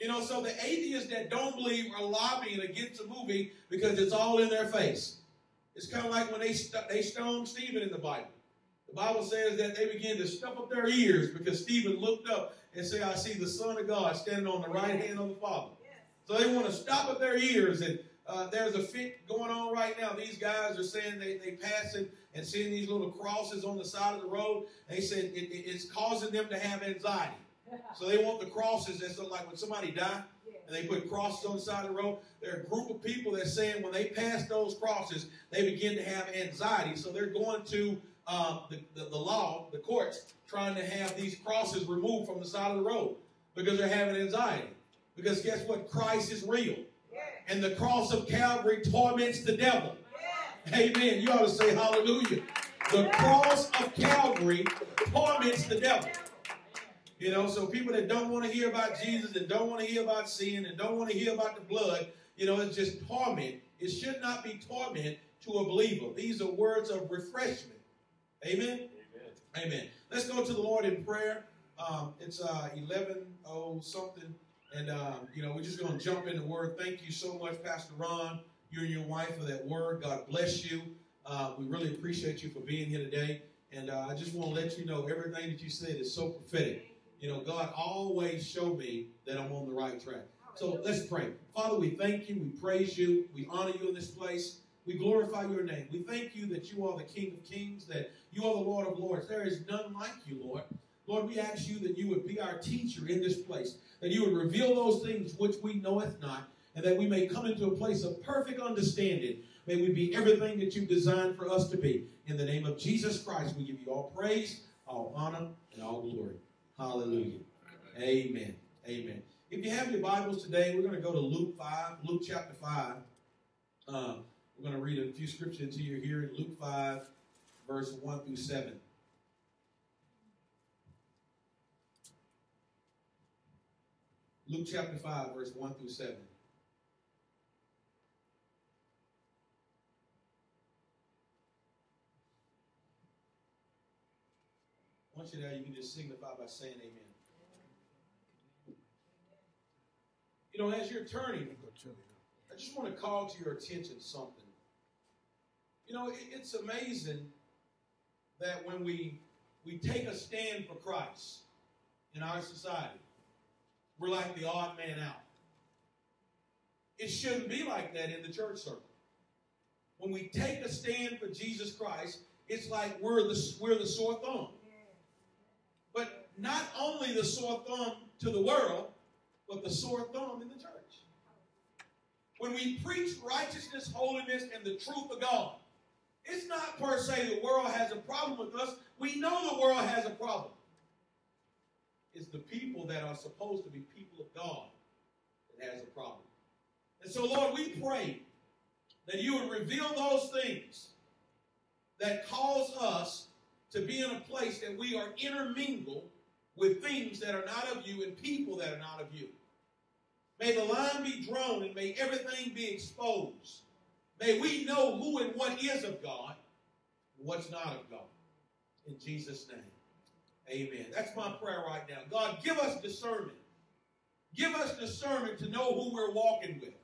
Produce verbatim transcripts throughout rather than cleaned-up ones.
You know, so the atheists that don't believe are lobbying against the movie because it's all in their face. It's kind of like when they, st they stoned Stephen in the Bible. The Bible says that they began to stuff up their ears because Stephen looked up and said, I see the Son of God standing on the right hand of the Father. Yes. So they want to stop up their ears, and uh, there's a fit going on right now. These guys are saying they, they passing and seeing these little crosses on the side of the road. They said it, it, it's causing them to have anxiety. So they want the crosses that's like when somebody died and they put crosses on the side of the road. There are a group of people that's saying when they pass those crosses, they begin to have anxiety. So they're going to uh, the, the, the law, the courts, trying to have these crosses removed from the side of the road because they're having anxiety. Because guess what? Christ is real. Yeah. And the cross of Calvary torments the devil. Yeah. Amen. You ought to say hallelujah. The yeah. cross of Calvary torments the devil. You know, so people that don't want to hear about Jesus and don't want to hear about sin and don't want to hear about the blood, you know, it's just torment. It should not be torment to a believer. These are words of refreshment. Amen? Amen. Amen. Let's go to the Lord in prayer. Um, it's uh, eleven oh something, and, um, you know, we're just going to jump into the Word. Thank you so much, Pastor Ron, you and your wife, for that Word. God bless you. Uh, we really appreciate you for being here today, and uh, I just want to let you know everything that you said is so prophetic. You know, God always showed me that I'm on the right track. So let's pray. Father, we thank you. We praise you. We honor you in this place. We glorify your name. We thank you that you are the King of Kings, that you are the Lord of Lords. There is none like you, Lord. Lord, we ask you that you would be our teacher in this place, that you would reveal those things which we knoweth not, and that we may come into a place of perfect understanding. May we be everything that you've designed for us to be. In the name of Jesus Christ, we give you all praise, all honor, and all glory. Hallelujah. Amen. Amen. If you have your Bibles today, we're going to go to Luke five, Luke chapter five. Uh, we're going to read a few scriptures to you here in Luke five, verse one through seven. Luke chapter five, verse one through seven. Once you're there, you can just signify by saying amen. You know, as you're turning, I just want to call to your attention something. You know, it's amazing that when we, we take a stand for Christ in our society, we're like the odd man out. It shouldn't be like that in the church circle. When we take a stand for Jesus Christ, it's like we're the, we're the sore thumb. But not only the sore thumb to the world, but the sore thumb in the church. When we preach righteousness, holiness, and the truth of God, it's not per se the world has a problem with us. We know the world has a problem. It's the people that are supposed to be people of God that has a problem. And so, Lord, we pray that you would reveal those things that cause us to be in a place that we are intermingled with things that are not of you and people that are not of you. May the line be drawn and may everything be exposed. May we know who and what is of God and what's not of God. In Jesus' name, amen. That's my prayer right now. God, give us discernment. Give us discernment to know who we're walking with.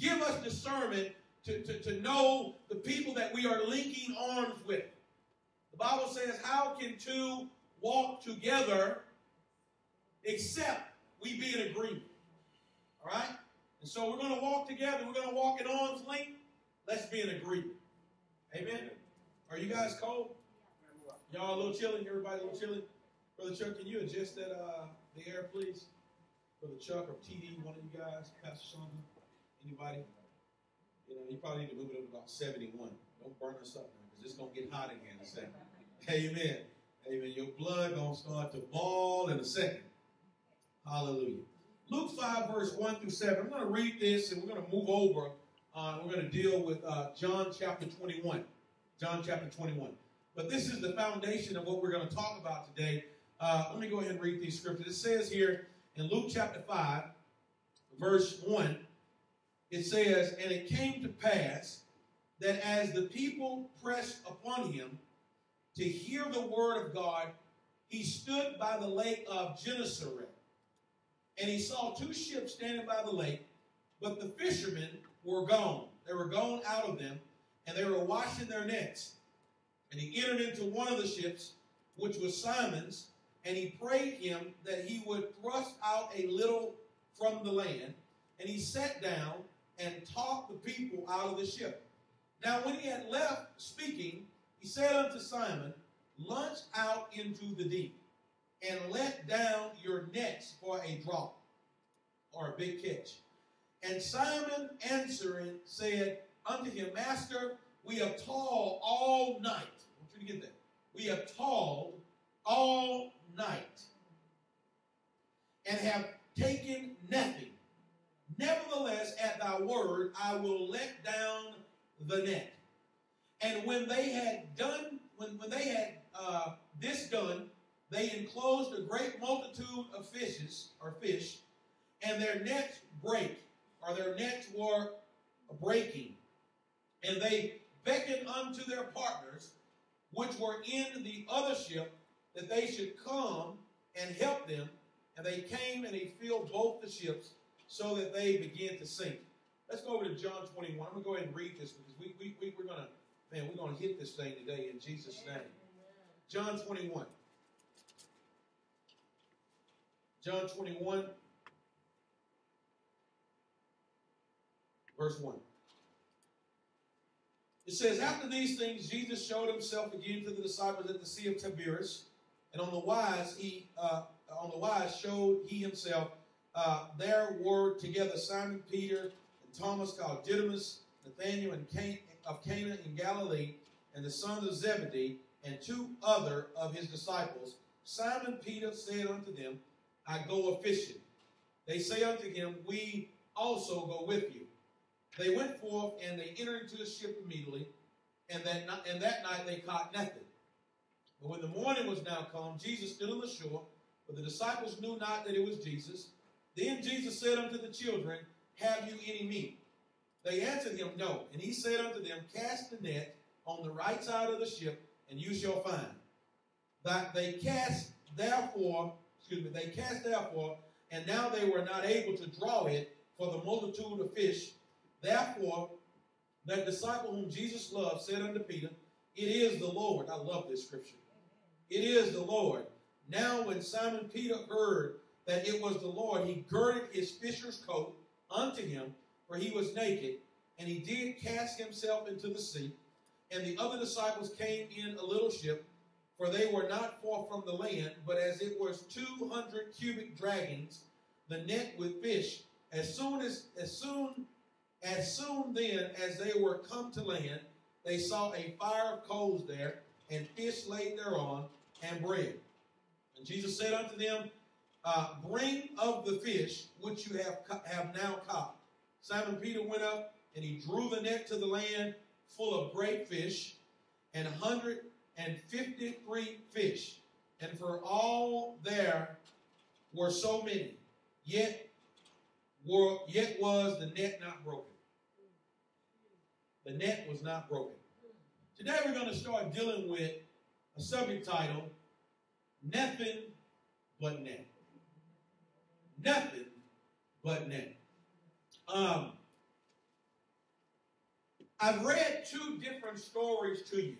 Give us discernment to, to, to know the people that we are linking arms with. The Bible says, how can two walk together except we be in agreement? All right? And so we're going to walk together. We're going to walk at arm's length. Let's be in agreement. Amen? Are you guys cold? Y'all a little chilly? Everybody a little chilly? Brother Chuck, can you adjust that, uh, the air, please? Brother Chuck or T D, one of you guys, Pastor Shonda, anybody? You know, you probably need to move it up to about seventy-one. Don't burn us up now. It's going to get hot in here in a second. Amen. Amen. Your blood going to start to boil in a second. Hallelujah. Luke five, verse one through seven. I'm going to read this, and we're going to move over. Uh, we're going to deal with uh, John chapter twenty-one. John chapter twenty-one. But this is the foundation of what we're going to talk about today. Uh, let me go ahead and read these scriptures. It says here in Luke chapter five, verse one, it says, and it came to pass that as the people pressed upon him to hear the word of God, he stood by the lake of Genesaret and he saw two ships standing by the lake, but the fishermen were gone. They were gone out of them, and they were washing their nets. And he entered into one of the ships, which was Simon's, and he prayed him that he would thrust out a little from the land. And he sat down and talked the people out of the ship. Now when he had left speaking, he said unto Simon, Launch out into the deep, and let down your nets for a draught, or a big catch. And Simon answering said unto him, Master, we have toiled all night. I want you to get that. We have toiled all night, and have taken nothing. Nevertheless, at thy word, I will let down the net. And when they had done, when, when they had uh, this done, they enclosed a great multitude of fishes, or fish, and their nets brake, or their nets were breaking. And they beckoned unto their partners, which were in the other ship, that they should come and help them. And they came and they filled both the ships, so that they began to sink. Let's go over to John twenty-one. I'm going to go ahead and read this, because we, we, we, we're going to, man, we're going to hit this thing today in Jesus' name. John twenty-one. John twenty-one, verse one. It says, After these things, Jesus showed himself again to the disciples at the Sea of Tiberias, and on the wise he uh, on the wise showed he himself. Uh, there were together Simon Peter and Thomas called Didymus, Nathanael and Cain, of Cana in Galilee, and the sons of Zebedee, and two other of his disciples. Simon Peter said unto them, I go a fishing. They say unto him, We also go with you. They went forth, and they entered into the ship immediately, and that night, and that night they caught nothing. But when the morning was now come, Jesus stood on the shore, but the disciples knew not that it was Jesus. Then Jesus said unto the children, Have you any meat? They answered him, No. And he said unto them, Cast the net on the right side of the ship, and you shall find. That they cast therefore, excuse me, they cast therefore, and now they were not able to draw it for the multitude of fish. Therefore, that disciple whom Jesus loved said unto Peter, It is the Lord. I love this scripture. It is the Lord. Now when Simon Peter heard that it was the Lord, he girded his fisher's coat unto him, for he was naked, and he did cast himself into the sea. And the other disciples came in a little ship, for they were not far from the land, but as it was two hundred cubic dragons, the net with fish. As soon as as soon as soon then as they were come to land, they saw a fire of coals there, and fish laid thereon, and bread. And Jesus said unto them, Uh, bring of the fish which you have have now caught. Simon Peter went up, and he drew the net to the land full of great fish, and hundred and fifty-three fish. And for all there were so many, yet were yet was the net not broken. The net was not broken. Today we're going to start dealing with a subject title: Nothing But Net. Nothing but net. Um, I've read two different stories to you.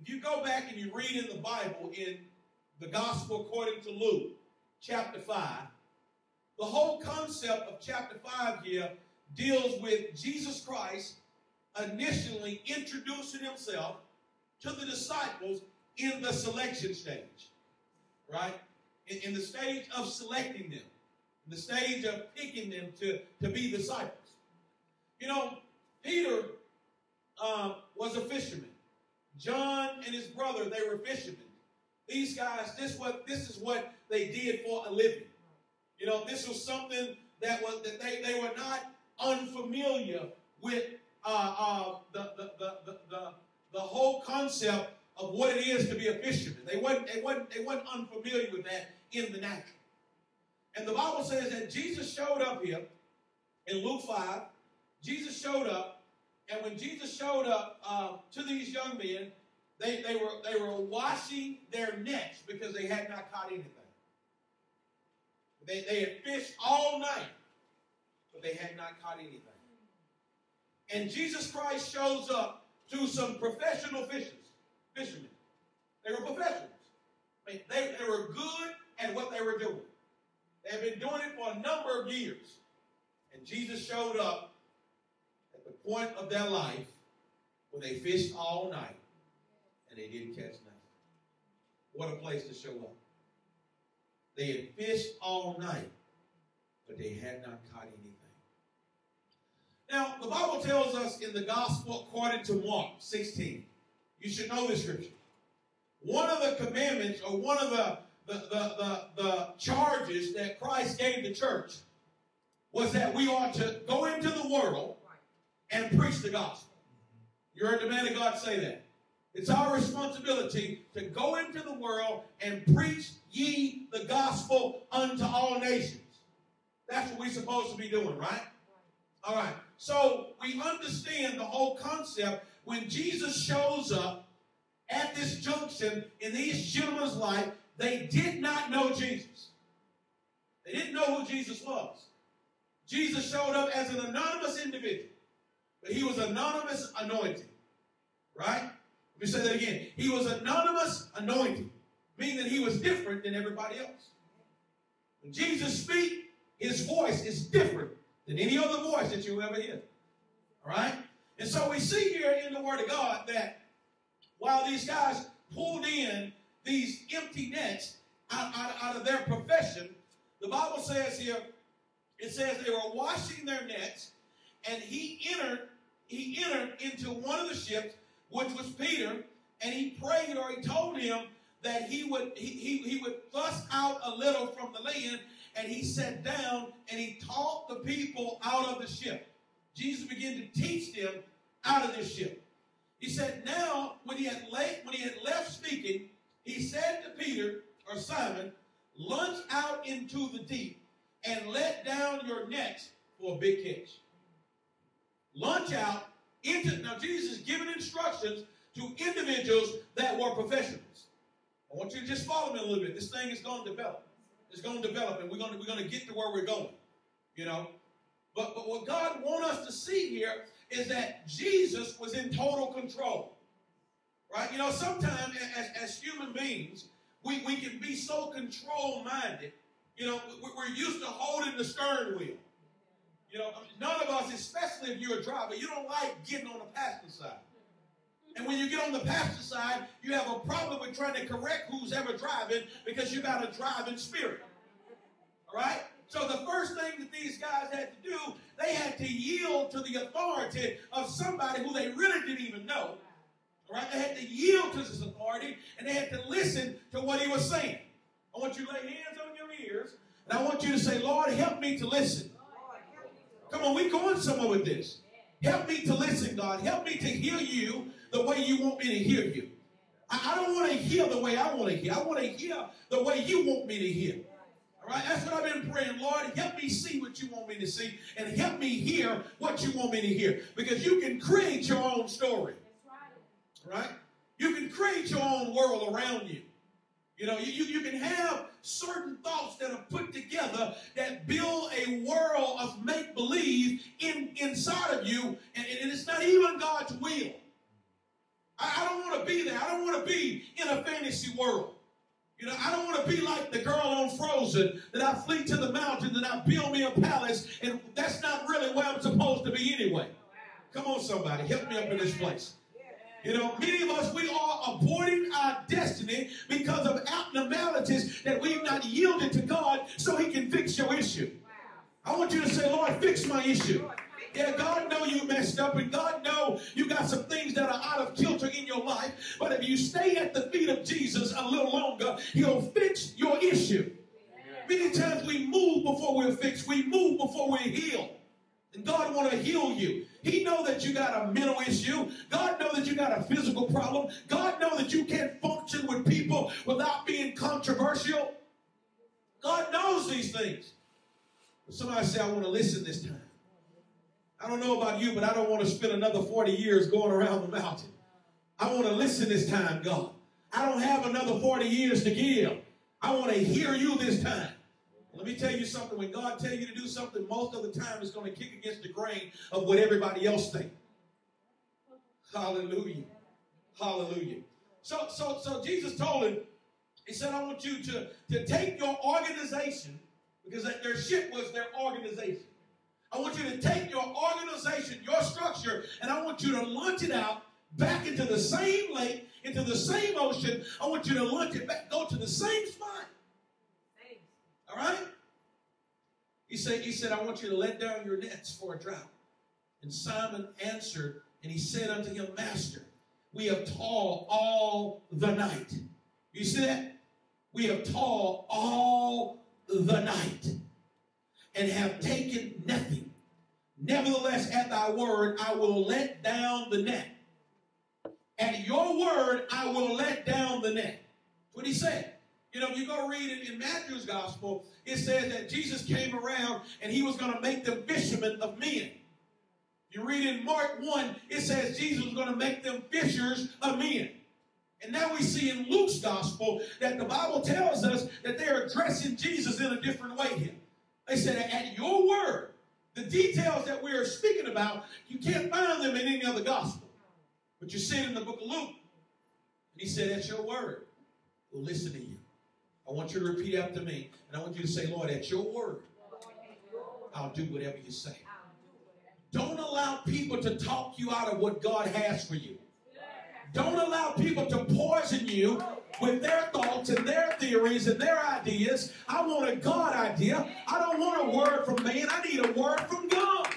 If you go back and you read in the Bible, in the Gospel according to Luke, chapter five, the whole concept of chapter five here deals with Jesus Christ initially introducing himself to the disciples in the selection stage, right? In the stage of selecting them, in the stage of picking them to, to be disciples. You know, Peter uh, was a fisherman. John and his brother, they were fishermen. These guys, this what this is what they did for a living. You know, this was something that was that they, they were not unfamiliar with uh, uh, the, the, the, the, the, the whole concept of what it is to be a fisherman. They wasn't, they wasn't, they wasn't unfamiliar with that in the natural. And the Bible says that Jesus showed up here in Luke five. Jesus showed up, and when Jesus showed up uh, to these young men, they, they, were, they were washing their nets because they had not caught anything. They, they had fished all night, but they had not caught anything. And Jesus Christ shows up to some professional fishers, fishermen. They were professionals. I mean, they, they were good at what they were doing. They had been doing it for a number of years. And Jesus showed up at the point of their life where they fished all night and they didn't catch nothing. What a place to show up. They had fished all night, but they had not caught anything. Now, the Bible tells us in the gospel according to Mark sixteen, you should know this scripture. One of the commandments or one of the, the, the, the, the charges that Christ gave the church was that we ought to go into the world and preach the gospel. You heard the man of God say that. It's our responsibility to go into the world and preach ye the gospel unto all nations. That's what we're supposed to be doing, right? All right. So we understand the whole concept when Jesus shows up at this junction in these gentlemen's life. They did not know Jesus. They didn't know who Jesus was. Jesus showed up as an anonymous individual, but he was anonymous anointing, right? Let me say that again. He was anonymous anointing, meaning that he was different than everybody else. When Jesus speaks, his voice is different than any other voice that you ever hear. All right? And so we see here in the Word of God that while these guys pulled in these empty nets out, out, out of their profession, the Bible says here, it says they were washing their nets, and he entered, he entered into one of the ships, which was Peter, and he prayed, or he told him that he would he, he, he would thrust out a little from the land, and he sat down and he taught the people out of the ship. Jesus began to teach them out of this ship. He said, now, when he had late, when he had left speaking, he said to Peter, or Simon, lunge out into the deep and let down your nets for a big catch. Lunge out into, now Jesus is giving instructions to individuals that were professionals. I want you to just follow me a little bit. This thing is going to develop. It's going to develop, and we're going to, we're going to get to where we're going, you know. But, but what God wants us to see here is that Jesus was in total control, right? You know, sometimes as, as human beings, we, we can be so control-minded. You know, we're used to holding the steering wheel. You know, none of us, especially if you're a driver, you don't like getting on the passenger side. And when you get on the passenger side, you have a problem with trying to correct who's ever driving because you got a driving spirit. All right? So the first thing that these guys had to do, they had to yield to the authority of somebody who they really didn't even know. All right? They had to yield to this authority, and they had to listen to what he was saying. I want you to lay hands on your ears, and I want you to say, Lord, help me to listen. Come on, we're going somewhere with this. Help me to listen, God. Help me to hear you the way you want me to hear you. I, I don't want to hear the way I want to hear. I want to hear the way you want me to hear. All right? That's what I've been praying. Lord, help me see what you want me to see and help me hear what you want me to hear. Because you can create your own story. All right? You can create your own world around you. You know, you, you can have certain thoughts that are put together that build a world of make-believe in, inside of you, and, and it's not even God's will. I, I don't want to be there. I don't want to be in a fantasy world. You know, I don't want to be like the girl on Frozen, that I flee to the mountain, that I build me a palace, and that's not really where I'm supposed to be anyway. Come on, somebody. Help me up in this place. You know, many of us, we are aborting our destiny because of abnormalities that we've not yielded to God so he can fix your issue. Wow. I want you to say, Lord, fix my issue. Lord, fix yeah, God know you messed up, and God know you got some things that are out of kilter in your life. But if you stay at the feet of Jesus a little longer, he'll fix your issue. Yeah. Many times we move before we're fixed. We move before we're healed. And God want to heal you. He know that you got a mental issue. God know that you got a physical problem. God know that you can't function with people without being controversial. God knows these things. But somebody say, I want to listen this time. I don't know about you, but I don't want to spend another forty years going around the mountain. I want to listen this time, God. I don't have another forty years to give. I want to hear you this time. Let me tell you something. When God tells you to do something, most of the time it's going to kick against the grain of what everybody else thinks. Hallelujah. Hallelujah. So, so, so Jesus told him, he said, I want you to, to take your organization, because their ship was their organization. I want you to take your organization, your structure, and I want you to launch it out back into the same lake, into the same ocean. I want you to launch it back, go to the same spot. Thanks. All right? He said, he said, I want you to let down your nets for a drought. And Simon answered, and he said unto him, Master, we have toiled all the night. You see that? We have toiled all the night and have taken nothing. Nevertheless, at thy word, I will let down the net. At your word, I will let down the net. That's what he said. You know, if you go read it in Matthew's gospel, it says that Jesus came around and he was going to make them fishermen of men. You read in Mark one, it says Jesus was going to make them fishers of men. And now we see in Luke's gospel that the Bible tells us that they are addressing Jesus in a different way here. They said, at your word, the details that we are speaking about, you can't find them in any other gospel. But you see it in the book of Luke. And he said, at your word, we'll listen to you. I want you to repeat after me. And I want you to say, Lord, at your word, I'll do whatever you say. Don't allow people to talk you out of what God has for you. Don't allow people to poison you with their thoughts and their theories and their ideas. I want a God idea. I don't want a word from man. I need a word from God.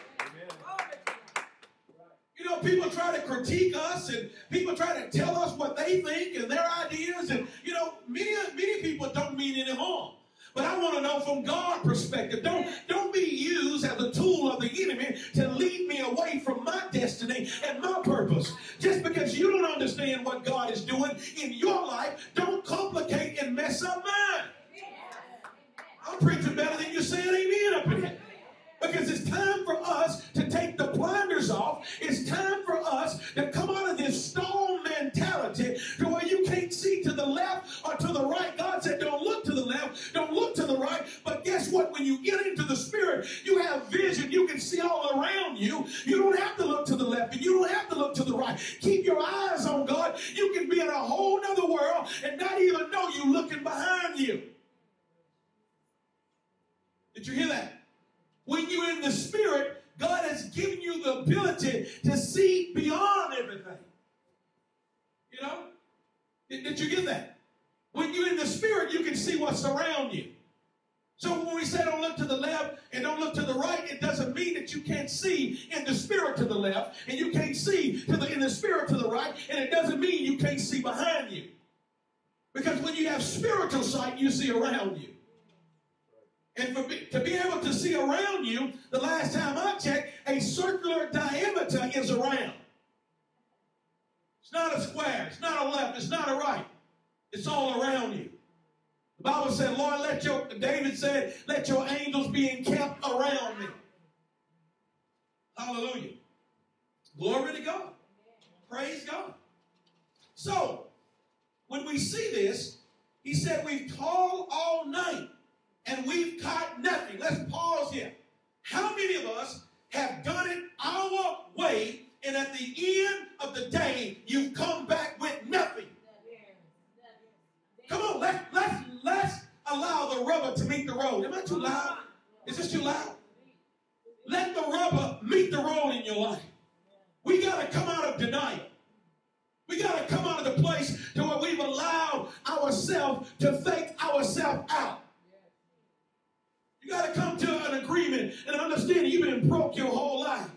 You know, people try to critique us and people try to tell us what they think and their ideas. And, you know, many, many people don't mean any harm. But I want to know from God's perspective. Don't, don't be used as a tool of the enemy to lead me away from my destiny and my purpose. Just because you don't understand what God is doing in your life, don't complicate and mess up mine. I'm preaching better than you saying amen up in here. Because it's time for us to take the blinders off. It's time for us to come out of this storm mentality to where you can't see to the left or to the right. God said, don't look to the left, don't look to the right. But guess what? When you get into the Spirit, you have vision. You can see all around you. You don't have to look to the left, and you don't have to look to the right. Keep your eyes on God. You can be in a whole nother world and not even know you're looking behind you. Did you hear that? When you're in the Spirit, God has given you the ability to see beyond everything. You know? Did, did you get that? When you're in the Spirit, you can see what's around you. So when we say don't look to the left and don't look to the right, it doesn't mean that you can't see in the Spirit to the left and you can't see to the, in the Spirit to the right, and it doesn't mean you can't see behind you. Because when you have spiritual sight, you see around you. And for be, to be able to see around you, the last time I checked, a circular diameter is around. It's not a square. It's not a left. It's not a right. It's all around you. The Bible said, Lord, let your, David said, let your angels be encamped around me. Hallelujah. Glory to God. Praise God. So, when we see this, he said, we've toiled all night. And we've caught nothing. Let's pause here. How many of us have done it our way, and at the end of the day, you've come back with nothing? Come on, let's, let's, let's allow the rubber to meet the road. Am I too loud? Is this too loud? Let the rubber meet the road in your life. We got to come out of denial. We got to come out of the place to where we've allowed ourselves to fake ourselves out. You got to come to an agreement and understanding you've been broke your whole life.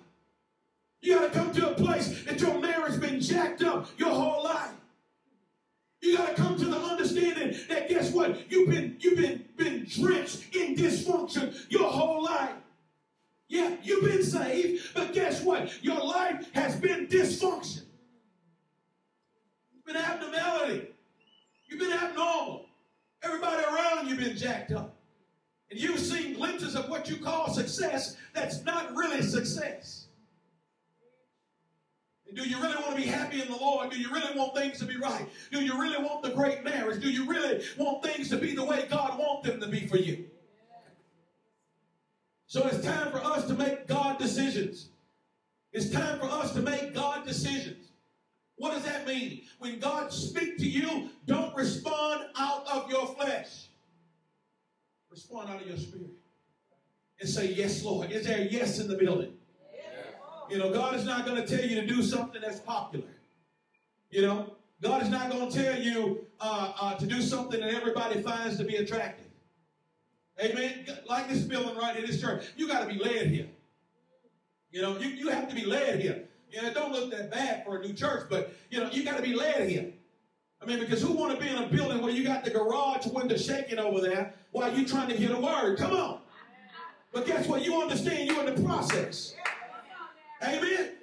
You got to come to a place that your marriage been jacked up your whole life. You got to come to the understanding that guess what? You've been you've been been drenched in dysfunction your whole life. Yeah, you've been saved, but guess what? Your life has been dysfunction. You've been abnormality. You've been abnormal. Everybody around you've been jacked up. And you've seen glimpses of what you call success that's not really success. And do you really want to be happy in the Lord? Do you really want things to be right? Do you really want the great marriage? Do you really want things to be the way God wants them to be for you? So it's time for us to make God decisions. It's time for us to make God decisions. What does that mean? When God speaks to you, don't respond out of your flesh. Respond out of your spirit. And say, yes, Lord. Is there a yes in the building? Yes. You know, God is not going to tell you to do something that's popular. You know, God is not going to tell you uh, uh, to do something that everybody finds to be attractive. Amen? Like this building right here, this church, you got to be led here. You know, you, you have to be led here. You know, it don't look that bad for a new church, but, you know, you got to be led here. I mean, because who want to be in a building where you got the garage window shaking over there while you're trying to hear the word? Come on. But guess what? You understand you're in the process. Amen?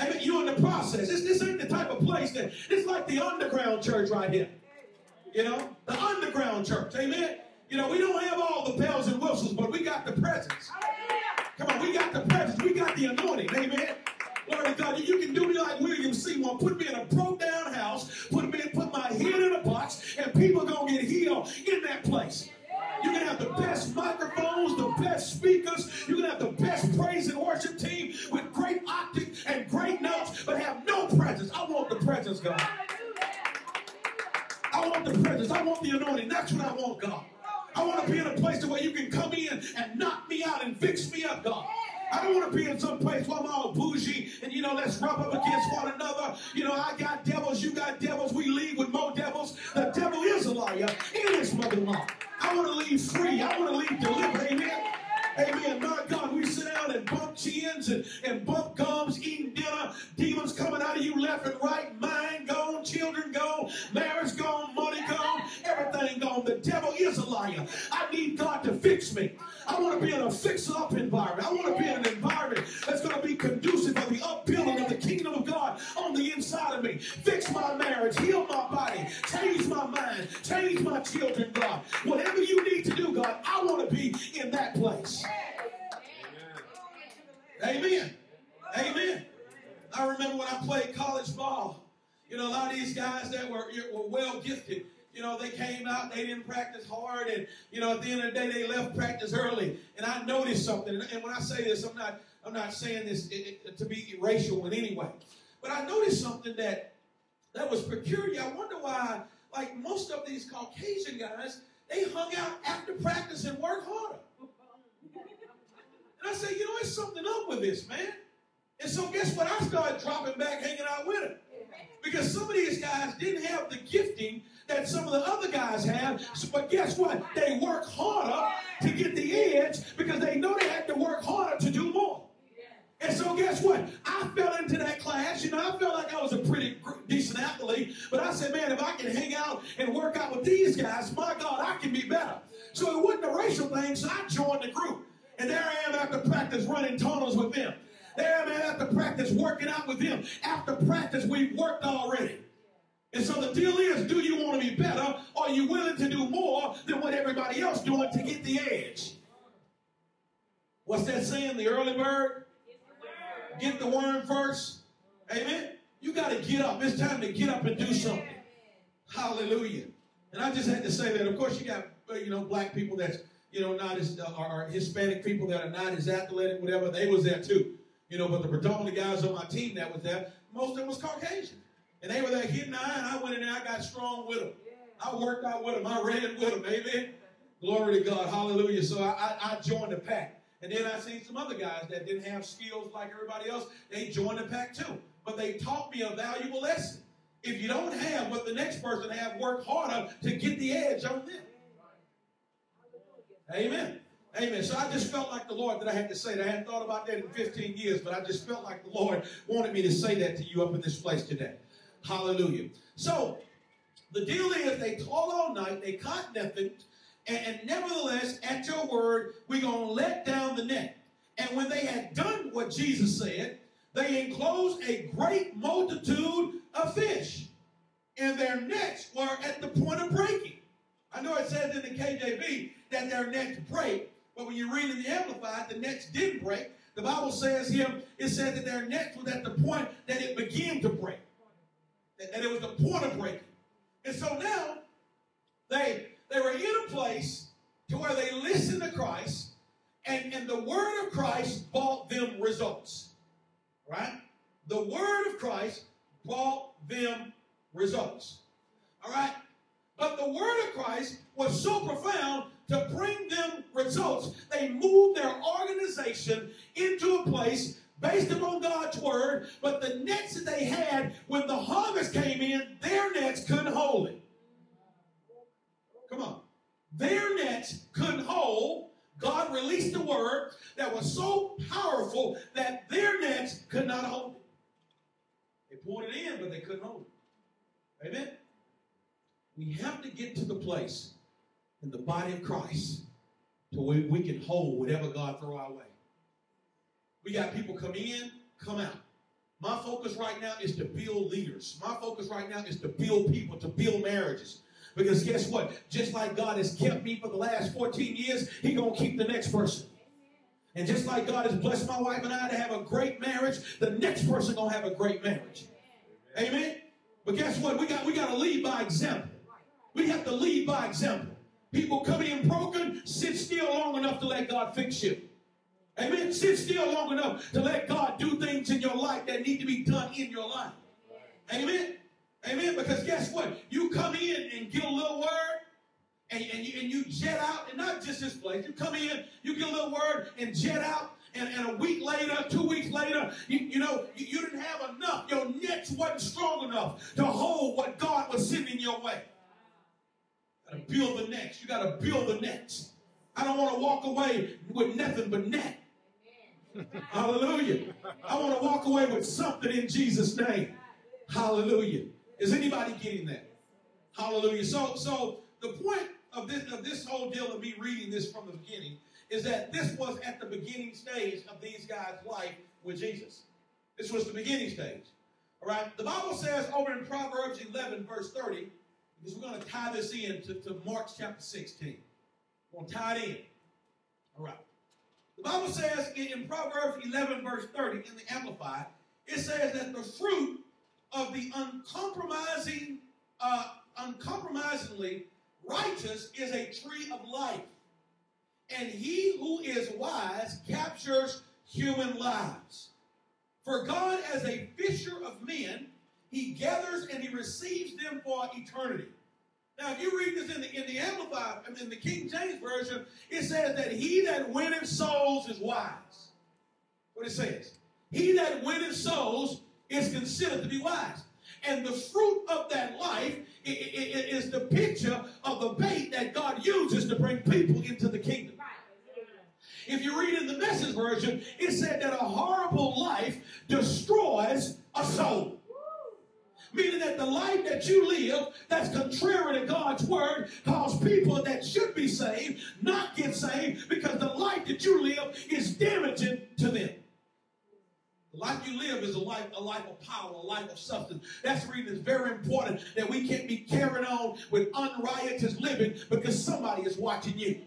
Amen? You're in the process. This, this ain't the type of place that, it's like the underground church right here. You know, the underground church. Amen? You know, we don't have all the bells and whistles, but we got the presence. Come on, we got the presence. We got the anointing. Amen? Glory to God. You can do me like William C. One. Put me in a broke-down house. Put me, put my head in a box, and people are going to get healed in that place. You're going to have the best microphones, the best speakers. You're going to have the best praise and worship team with great octaves and great notes, but have no presence. I want the presence, God. I want the presence. I want the anointing. That's what I want, God. I want to be in a place where you can come in and knock me out and fix me up, God. I don't want to be in some place where I'm all bougie and, you know, let's rub up against one another. You know, I got devils, you got devils, we leave with more devils. The devil is a liar and his mother-in-law. I want to leave free. I want to leave delivered. Amen. Amen. My God, we sit down and bump chins and, and bump gums, eating dinner, demons coming out of you left and right, mind gone, children gone, marriage gone, money gone, everything gone. The devil is a liar. I need God to fix me. I want to be in a fix-up environment. I want to be in an environment that's going to be conducive for the upbuilding of the kingdom of God on the inside of me. Fix my marriage, heal my body, change my mind, change my children, God. Whatever you need to do, God, I want to be in that place. Amen. Amen. I remember when I played college ball, you know, a lot of these guys that were, were well gifted, you know, they came out, they didn't practice hard, and, you know, at the end of the day, they left practice early. And I noticed something, and when I say this, I'm not, I'm not saying this to be racial in any way, but I noticed something that, that was peculiar. I wonder why, like, most of these Caucasian guys, they hung out after practice and worked harder. I said, you know, there's something up with this, man. And so guess what? I started dropping back, hanging out with him. Because some of these guys didn't have the gifting that some of the other guys have. So, but guess what? They work harder to get the edge because they know they had to work harder to do more. And so guess what? I fell into that class. You know, I felt like I was a pretty decent athlete. But I said, man, if I can hang out and work out with these guys, my God, I can be better. So it wasn't a racial thing, so I joined the group. And there I am after practice running tunnels with them. There I am after practice working out with them. After practice, we've worked already. And so the deal is, do you want to be better, or are you willing to do more than what everybody else doing to get the edge? What's that saying? The early bird? Get the worm first. Amen? You got to get up. It's time to get up and do something. Hallelujah. And I just had to say that. Of course, you got, you know, black people that's, you know, not as, uh, or Hispanic people that are not as athletic, whatever, they was there too. You know, but the predominant guys on my team that was there, most of them was Caucasian. And they were there hitting the eye, and I went in there, I got strong with them. I worked out with them, I ran with them, amen. Glory to God, hallelujah. So I, I, I joined the pack. And then I seen some other guys that didn't have skills like everybody else, they joined the pack too. But they taught me a valuable lesson. If you don't have what the next person have, work harder to get the edge on them. Amen. Amen. So I just felt like the Lord that I had to say that. I hadn't thought about that in fifteen years, but I just felt like the Lord wanted me to say that to you up in this place today. Hallelujah. So the deal is they called all night, they caught nothing, and, and nevertheless, at your word, we're going to let down the net. And when they had done what Jesus said, they enclosed a great multitude of fish, and their nets were at the point of breaking. I know it says in the K J V that their nets break, but when you read in the Amplified, the nets didn't break. The Bible says here, it says that their nets was at the point that it began to break, that, that it was the point of breaking. And so now they, they were in a place to where they listened to Christ, And, and the word of Christ brought them results. Right? The word of Christ brought them results. All right? But the word of Christ was so profound to bring them results. They moved their organization into a place based upon God's word, but the nets that they had, when the harvest came in, their nets couldn't hold it. Come on. Their nets couldn't hold. God released the word that was so powerful that their nets could not hold it. They poured it in, but they couldn't hold it. Amen? We have to get to the place in the body of Christ to where we can hold whatever God throw our way. We got people come in, come out. My focus right now is to build leaders. My focus right now is to build people, to build marriages. Because guess what? Just like God has kept me for the last fourteen years, He's going to keep the next person. And just like God has blessed my wife and I to have a great marriage, the next person going to have a great marriage. Amen. Amen? But guess what? We got, we got to lead by example. We have to lead by example. People come in broken, sit still long enough to let God fix you. Amen? Sit still long enough to let God do things in your life that need to be done in your life. Amen? Amen? Because guess what? You come in and get a little word and, and, you, and you jet out, and not just this place. You come in, you get a little word and jet out, and, and a week later, two weeks later, you, you know, you, you didn't have enough. Your nets wasn't strong enough to hold what God was sending your way. Got to build the nets. You got to build the nets. I don't want to walk away with nothing but net. Hallelujah. I want to walk away with something in Jesus' name. Hallelujah. Is anybody getting that? Hallelujah. So, so the point of this, of this whole deal of me reading this from the beginning is that this was at the beginning stage of these guys' life with Jesus. This was the beginning stage. All right. The Bible says over in Proverbs eleven, verse thirty, because we're going to tie this in to, to Mark chapter sixteen. We're going to tie it in. All right. The Bible says in, in Proverbs eleven, verse thirty, in the Amplified, it says that the fruit of the uncompromising, uh, uncompromisingly righteous is a tree of life. And he who is wise captures human lives. For God, as a fisher of men, He gathers and He receives them for eternity. Now, if you read this in the, in the Amplified, I mean, in the King James Version, it says that he that winneth souls is wise. What it says. He that winneth souls is considered to be wise. And the fruit of that life is the picture of the bait that God uses to bring people into the kingdom. If you read in the Message Version, it said that a horrible life destroys a soul. Meaning that the life that you live that's contrary to God's word causes people that should be saved not get saved because the life that you live is damaging to them. The life you live is a life, a life of power, a life of substance. That's the reason it's very important that we can't be carrying on with unrighteous living because somebody is watching you.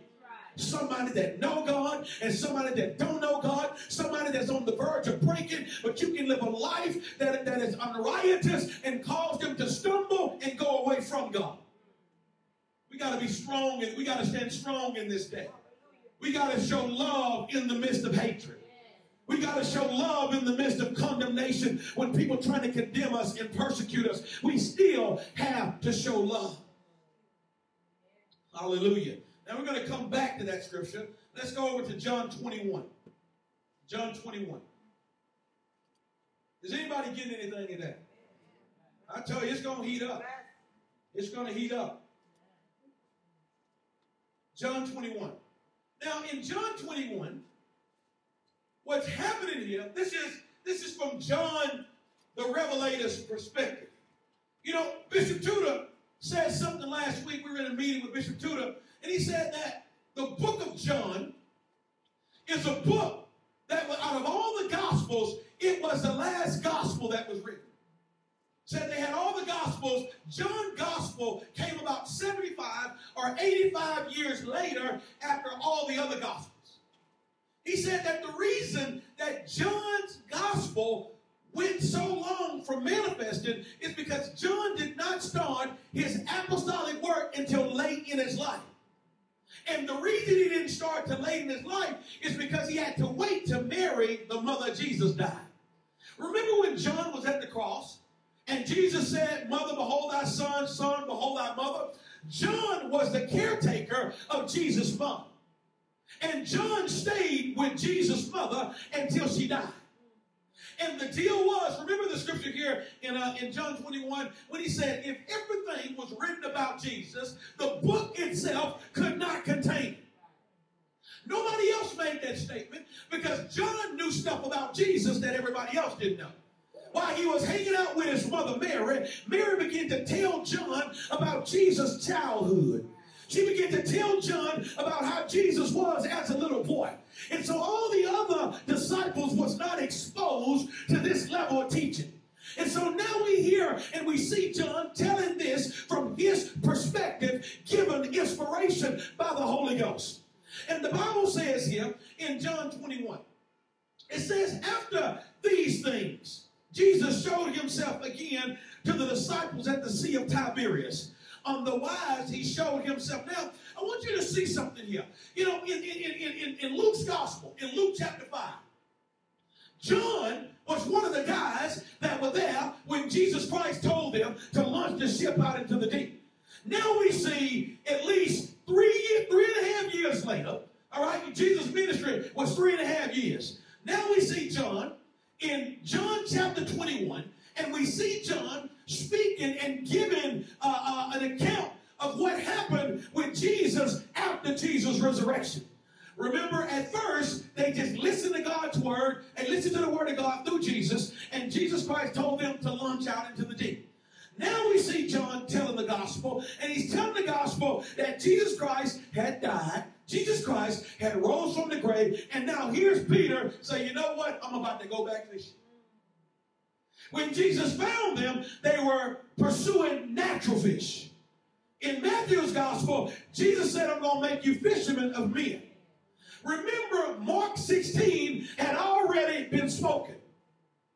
Somebody that know God and somebody that don't know God, somebody that's on the verge of breaking, but you can live a life that, that is unrighteous and cause them to stumble and go away from God. We got to be strong and we got to stand strong in this day. We got to show love in the midst of hatred. We got to show love in the midst of condemnation. When people trying to condemn us and persecute us, we still have to show love. Hallelujah. And we're going to come back to that scripture. Let's go over to John twenty-one. John twenty-one. Is anybody getting anything in that? I tell you, it's going to heat up. It's going to heat up. John twenty-one. Now, in John twenty-one, what's happening here, this is, this is from John the Revelator's perspective. You know, Bishop Tudor said something last week. We were in a meeting with Bishop Tudor. And he said that the book of John is a book that was, out of all the gospels, it was the last gospel that was written. Said they had all the gospels. John's gospel came about seventy-five or eighty-five years later after all the other gospels. He said that the reason that John's gospel went so long from manifesting is because John did not start his apostolic work until late in his life. And the reason he didn't start till late in his life is because he had to wait till Mary, the mother of Jesus, died. Remember when John was at the cross and Jesus said, "Mother, behold thy son, son, behold thy mother." John was the caretaker of Jesus' mom. And John stayed with Jesus' mother until she died. And the deal was, remember the scripture here in, uh, in John twenty-one, when he said, if everything was written about Jesus, the book itself could not contain it. Nobody else made that statement because John knew stuff about Jesus that everybody else didn't know. While he was hanging out with his mother Mary, Mary began to tell John about Jesus' childhood. She began to tell John about how Jesus was as a little boy. And so all the other disciples was not exposed to this level of teaching. And so now we hear and we see John telling this from his perspective, given inspiration by the Holy Ghost. And the Bible says here in John twenty-one, it says, after these things, Jesus showed himself again to the disciples at the Sea of Tiberias. On the wise, he showed himself. Now, I want you to see something here. You know, in, in, in, in Luke's gospel, in Luke chapter five, John was one of the guys that were there when Jesus Christ told them to launch the ship out into the deep. Now we see at least three, three and a half years later, all right, Jesus' ministry was three and a half years. Now we see John in John chapter twenty-one, and we see John speaking and giving uh, uh, an account of what happened with Jesus after Jesus' resurrection. Remember, at first, they just listened to God's word and listened to the word of God through Jesus, and Jesus Christ told them to launch out into the deep. Now we see John telling the gospel, and he's telling the gospel that Jesus Christ had died, Jesus Christ had rose from the grave, and now here's Peter saying, you know what, I'm about to go back fishing. When Jesus found them, they were pursuing natural fish. In Matthew's gospel, Jesus said, I'm going to make you fishermen of men. Remember, Mark sixteen had already been spoken.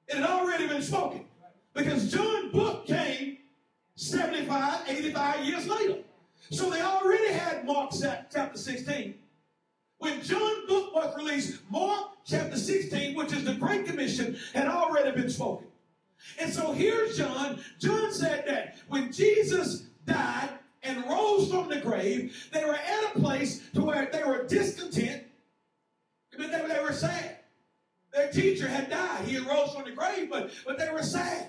It had already been spoken. Because John's book came seventy-five, eighty-five years later. So they already had Mark chapter sixteen. When John's book was released, Mark chapter sixteen, which is the Great Commission, had already been spoken. And so here's John. John said that when Jesus died and rose from the grave, they were at a place to where they were discontent. But they, they were sad. Their teacher had died. He had rose from the grave, but, but they were sad.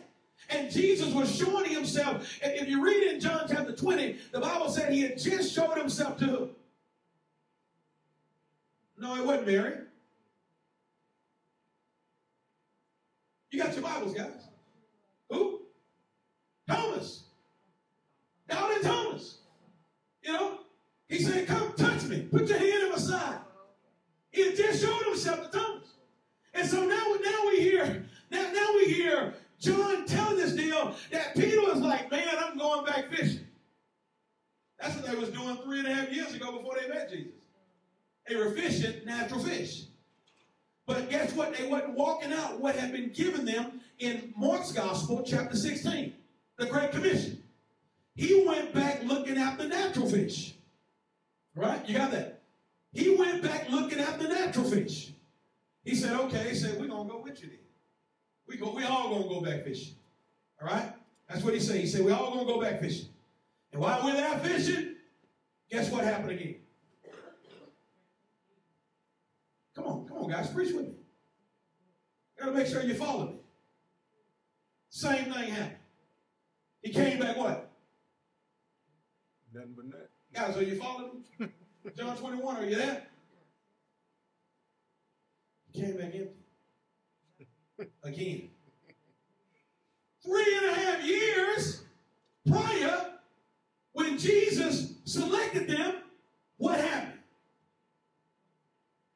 And Jesus was showing himself. And if you read in John chapter twenty, the Bible said he had just showed himself to who? No, it wasn't Mary. You got your Bibles, guys. Who? Thomas. Doubting Thomas. You know? He said, come touch me. Put your hand on my side. He had just showed himself to Thomas. And so now, now we hear, now, now we hear John telling this deal that Peter was like, man, I'm going back fishing. That's what they was doing three and a half years ago before they met Jesus. They were fishing natural fish. But guess what? They wasn't walking out what had been given them in Mark's gospel, chapter sixteen, the Great Commission. He went back looking after natural fish. Right? You got that? He went back looking after natural fish. He said, okay, he said, we're going to go with you then. We, go, we all going to go back fishing. All right? That's what he said. He said, we're all going to go back fishing. And while we're there fishing, guess what happened again? Come on, come on, guys, preach with me. Got to make sure you follow me. Same thing happened. He came back what? Nothing but that. Guys, are you following me? John twenty-one, are you there? He came back empty. Again. Three and a half years prior, when Jesus selected them, what happened?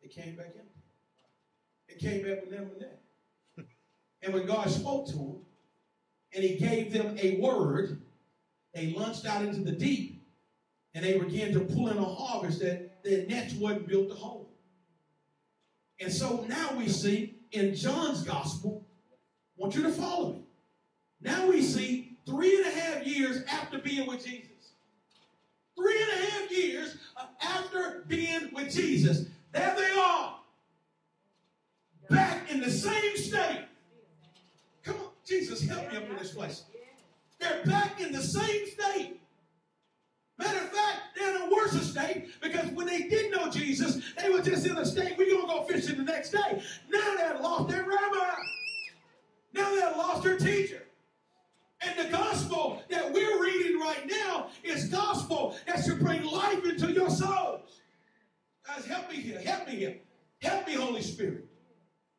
It came back in. It came back with them and that. And when God spoke to them and he gave them a word, they launched out into the deep and they began to pull in a harvest that their nets wasn't built to hold. And so now we see in John's gospel, I want you to follow me. Now we see three and a half years after being with Jesus. Three and a half years of after being with Jesus. There they are, back in the same state. Come on, Jesus, help me up in this place. They're back in the same state. Matter of fact, they're in a worse state, because when they didn't know Jesus, they were just in a state, we're going to go fishing the next day. Now they've lost their rabbi. Now they've lost their teacher. And the gospel that we're reading right now is gospel that should bring life into your souls. Guys, help me here. Help me here. Help me, Holy Spirit.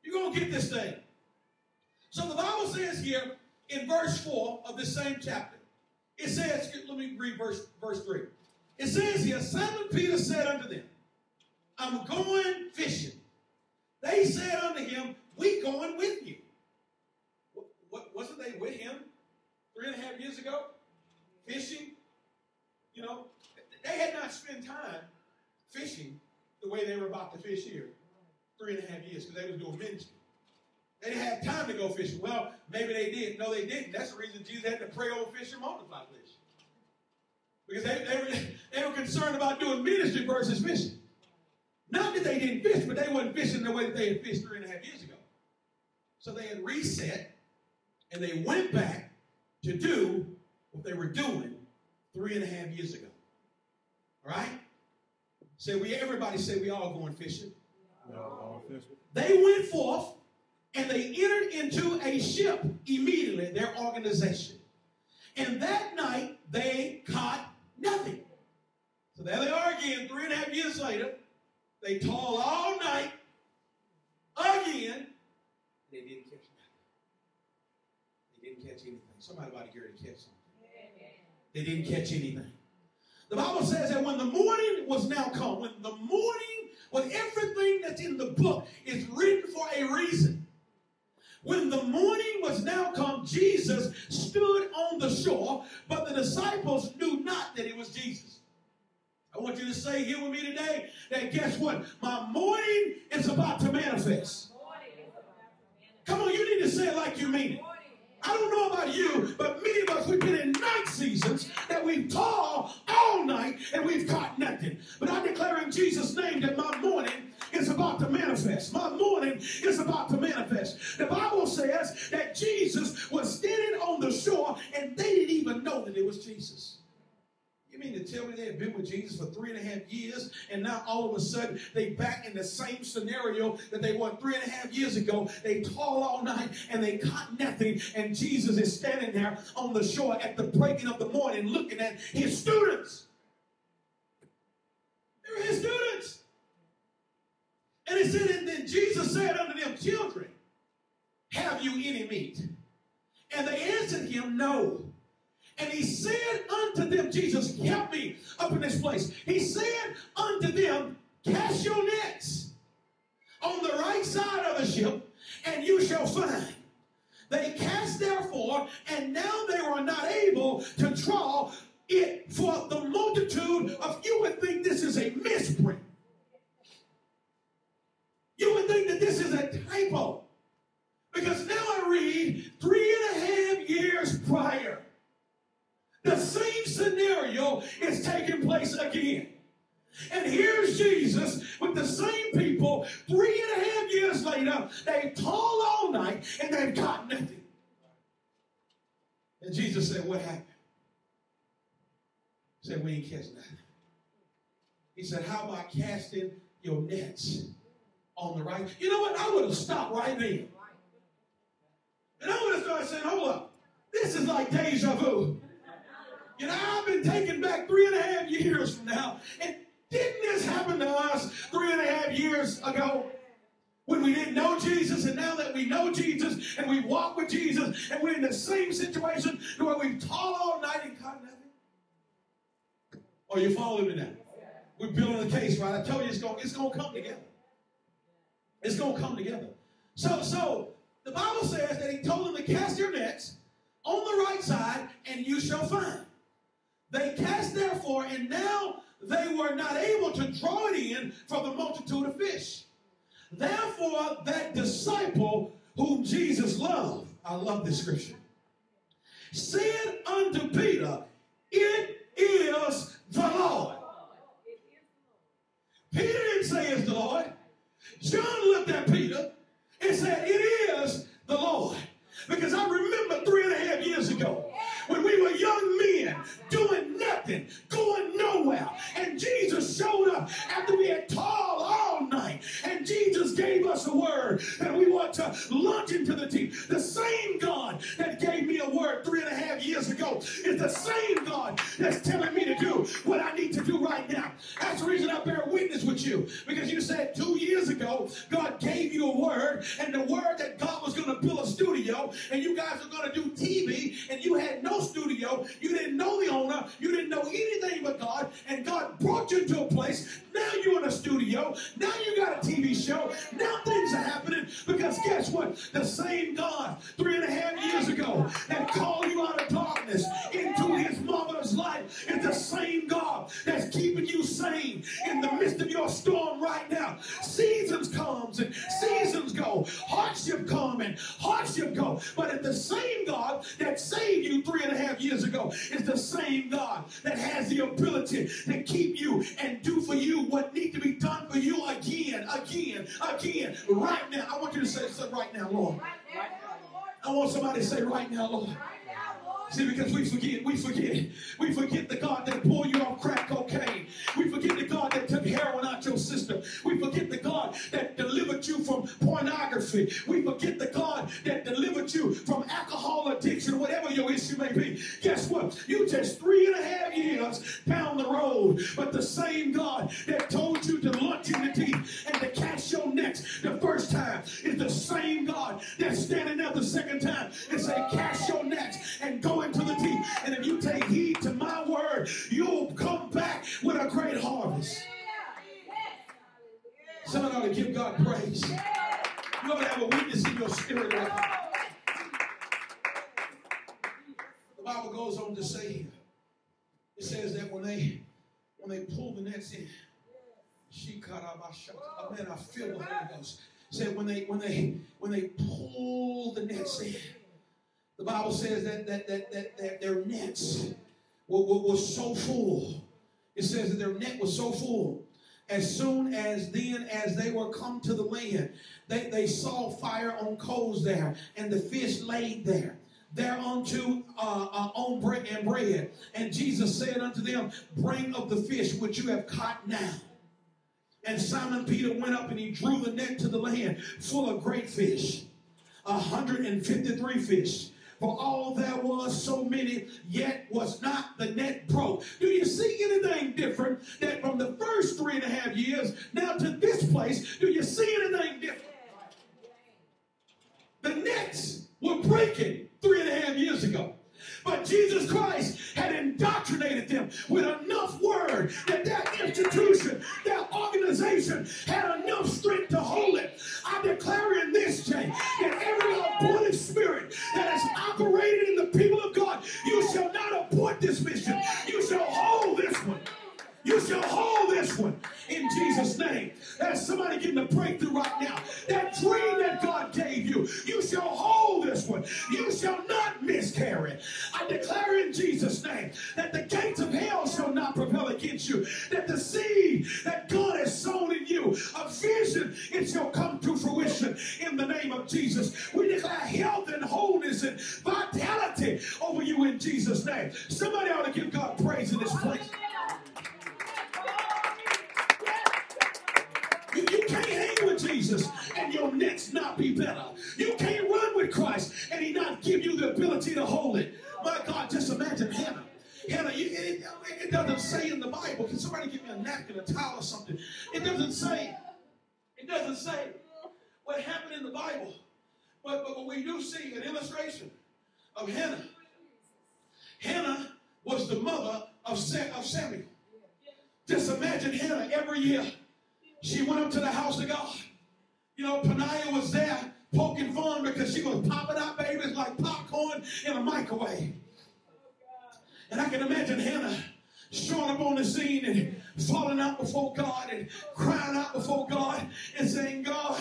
You're going to get this thing. So the Bible says here in verse four of this same chapter, it says, let me read verse, verse three. It says here, Simon Peter said unto them, I'm going fishing. They said unto him, we going with you. What, what, wasn't they with him three and a half years ago? Fishing? You know, they had not spent time fishing the way they were about to fish here three and a half years, because they was doing ministry. They didn't have time to go fishing. Well, maybe they did. No, they didn't. That's the reason Jesus had to pray over fish and multiply fish. Because they, they, were, they were concerned about doing ministry versus fishing. Not that they didn't fish, but they weren't fishing the way that they had fished three and a half years ago. So they had reset, and they went back to do what they were doing three and a half years ago. All right? Say we. Everybody say we all going fishing. No. They went forth. And they entered into a ship immediately, their organization. And that night, they caught nothing. So there they are again, three and a half years later. They toiled all night, again, and they didn't catch nothing. They didn't catch anything. Somebody ought to get ready to catch something. They didn't catch anything. The Bible says that when the morning was now come, when the morning, when everything that's in the book is written for a reason. When the morning was now come, Jesus stood on the shore, but the disciples knew not that it was Jesus. I want you to say here with me today that guess what? My morning is about to manifest. Come on, you need to say it like you mean it. I don't know about you, but many of us, we've been in night seasons that we've toiled all night and we've caught nothing. But I declare in Jesus' name that my morning is about to manifest. My morning is about to manifest. The Bible says that Jesus was standing on the shore and they didn't even know that it was Jesus. You mean to tell me they had been with Jesus for three and a half years and now all of a sudden they back in the same scenario that they were three and a half years ago? They toiled all night and they caught nothing, and Jesus is standing there on the shore at the breaking of the morning looking at his students. They were his students. And it said, and then Jesus said unto them, children, have you any meat? And they answered him, no. And he said unto them, Jesus, help me up in this place. He said unto them, cast your nets on the right side of the ship, and you shall find. They cast therefore, and now they were not able to draw it for the multitude of, you would think this is a misprint. You would think that this is a typo. Because now I read three and a half years prior. The same scenario is taking place again. And here's Jesus with the same people three and a half years later. They've toiled all night and they've caught nothing. And Jesus said, what happened? He said, we ain't catch nothing. He said, how about casting your nets on the right? You know what? I would have stopped right there. And I would have started saying, hold up. This is like deja vu. You know, I've been taken back three and a half years from now. And didn't this happen to us three and a half years ago when we didn't know Jesus? And now that we know Jesus and we walk with Jesus and we're in the same situation where we've toiled all night and caught nothing? Are you following me now? We're building a case, right? I told you it's going it's going to come together. It's going to come together. So, so the Bible says that he told them to cast your nets on the right side and you shall find. They cast therefore, and now they were not able to draw it in for the multitude of fish. Therefore, that disciple whom Jesus loved, I love this scripture, said unto Peter, it is the Lord. says the Lord. John looked at Peter and said, it is the Lord. Because I remember three and a half years ago when we were young men doing nothing, going nowhere. And Jesus showed up after we had toiled all night. And Jesus gave us a word that we want to launch into the deep. The same God that gave me a word three and a half years ago is the same God that's telling me to do what I need to do right now. That's the reason I bear witness with you. Because you said two years ago, God gave you a word. And the word that God was going to build a studio. And you guys were going to do T V. And you had no studio. You didn't know the owner. You didn't know anything but God. And God brought you to a place. Now you're in a studio. Now you got a T V show. Now things are happening. Because guess what? The same God three and a half years ago that called you out of darkness into his marvelous light is the same God that's keeping you sane in the midst of your storm right now. Seasons comes and seasons go. Hardship come and hardship go. But it's the same God that saved you three and a half years ago is the same God that has the ability to keep you and do for you what needs to be done for you again, again, again, right now. I want you to say, say right now, Lord. Right now, Lord. I want somebody to say right now, Lord. Right now, Lord. See, because we forget, we forget. We forget the God that pulled you off crack cocaine. We forget the God that took heroin out your system. We forget the God that delivered you from pornography. We forget the God that delivered you from alcohol addiction, whatever your issue may be. Guess what? You just three and a half years down the road, but the same God that told you to launch in the deep and to cast your nets the first time is the same God that's standing up the second time and say, cast your nets and go into the deep. And if you take heed to my word, you'll come back with a great harvest. Someone ought to give God praise. You ought to have a witness in your spirit right now. The Bible goes on to say here, it says that when they when they pulled the nets in, she cut out my shot. Oh man, I feel the Holy Ghost. Said when they when they when they pulled the nets in, the Bible says that that that that, that their nets were, were, were so full. It says that their net was so full. As soon as then as they were come to the land, they, they saw fire on coals there, and the fish laid there. Thereunto uh, uh, on bread and bread. And Jesus said unto them, bring of the fish which you have caught now. And Simon Peter went up and he drew the net to the land full of great fish, a hundred and fifty-three fish. For all there was so many, yet was not the net broke. Do you see anything different that from the first three and a half years now to this place, do you see anything different? The nets were breaking three and a half years ago. But Jesus Christ had indoctrinated them with enough word that their institution, their organization had enough strength to hold it. I declare in this day that every aborted spirit that has operated in the people of God, you shall not abort this mission. You shall hold this one. You shall hold this one in Jesus' name. There's somebody getting a breakthrough right now. That dream that God gave you, you shall hold this one. You shall not miscarry. I declare in Jesus' name that the gates of hell shall not prevail against you. That the seed that God has sown in you, a vision, it shall come to fruition in the name of Jesus. We declare health and wholeness and vitality over you in Jesus' name. Somebody ought to give God praise in this place. You can't hang with Jesus and your nets not be better. You can't run with Christ and he not give you the ability to hold it. My God, just imagine Hannah. Hannah, you, it, it doesn't say in the Bible. Can somebody give me a napkin, a towel or something? It doesn't say. It doesn't say what happened in the Bible. But, but we do see an illustration of Hannah. Hannah was the mother of Samuel. Just imagine Hannah every year. She went up to the house of God. You know, Peninnah was there poking fun because she was popping out babies like popcorn in a microwave. And I can imagine Hannah showing up on the scene and falling out before God and crying out before God and saying, God,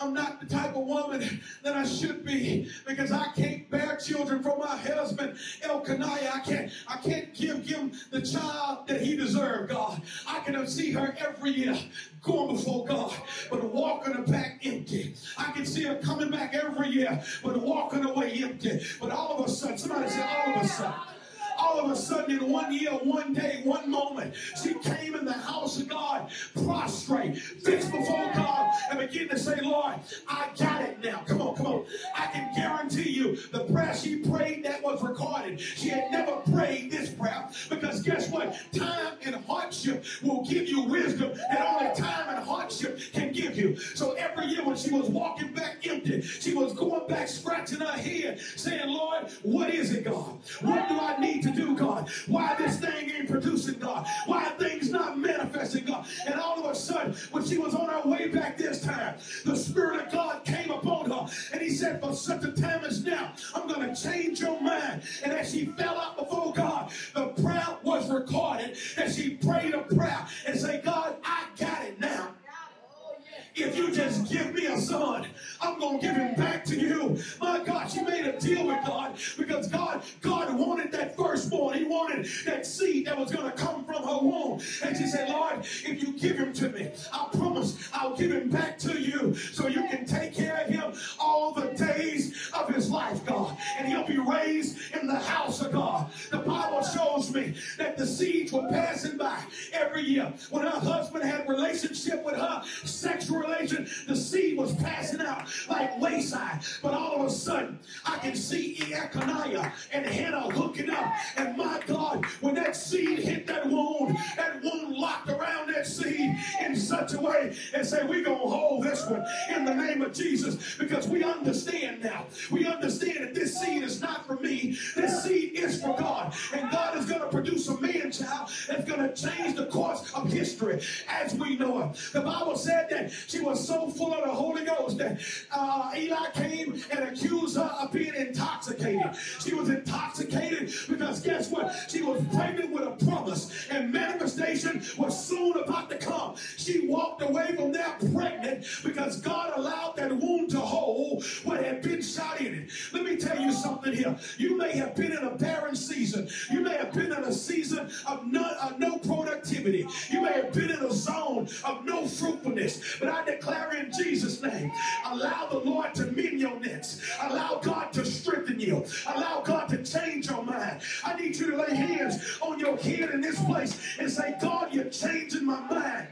I'm not the type of woman that I should be, because I can't bear children from my husband Elkanah. I can't, I can't give him the child that he deserved, God. I can see her every year going before God, but walking her back empty. I can see her coming back every year, but walking away empty. But all of a sudden, somebody said, all of a sudden, all of a sudden, in one year, one day, one moment, she came in the house of God, prostrate, fixed before God, and began to say, Lord, I got it now. Come on, come on. I can guarantee you the prayer she prayed that was recorded. She had never prayed this prayer, because guess what? Time and hardship will give you wisdom that only time and hardship can give you. So every year when she was walking back empty, she was going back, scratching her head, saying, Lord, what is it, God? What do I need to do, God? Why this thing ain't producing, God? Why things not manifesting, God? And all of a sudden, when she was on her way back this time, the Spirit of God came upon her, and he said, for such a time as now, I'm going to change your mind. And as she fell out before God, the prayer was recorded, and she prayed a prayer and said, God, I got it now. If you just give me a son, I'm going to give him back to you. My God, she made a deal with God, because God, God wanted that firstborn. He wanted that seed that was going to come from her womb. And she said, Lord, if you give him to me, I promise I'll give him back to you, so you can take care of him all the days of his life, God. And he'll be raised in the house of God. The Bible shows me that the seeds were passing by every year. When her husband had a relationship with her, sexual relation, the seed was passing out like wayside. But all of a sudden, I can see Elkanah and Hannah hooking up. And my God, when that seed hit that wound, that wound locked around that seed in such a way and say, we're going to hold this one in the name of Jesus, because we understand now. We understand that this seed is not for me. This seed is for God. And God is going to produce a man child that's going to change the course of history as we know it. The Bible said that she was so full of the Holy Ghost that uh, Eli came and accused her of being intoxicated. She was intoxicated because guess what? She was pregnant with a promise, and manifestation was soon about to come. She walked away from there pregnant because God allowed that womb to hold what had been shot in it. Let me tell you something here. You may have been in a barren season. You may have been in a season of no, uh, no productivity. You may have been in a zone of no fruitfulness. But I declare in Jesus' name, allow the Lord to mend your nets. Allow God to strengthen you. Allow God to change your mind. I need you to lay hands on your head in this place and say, God, you're changing my mind.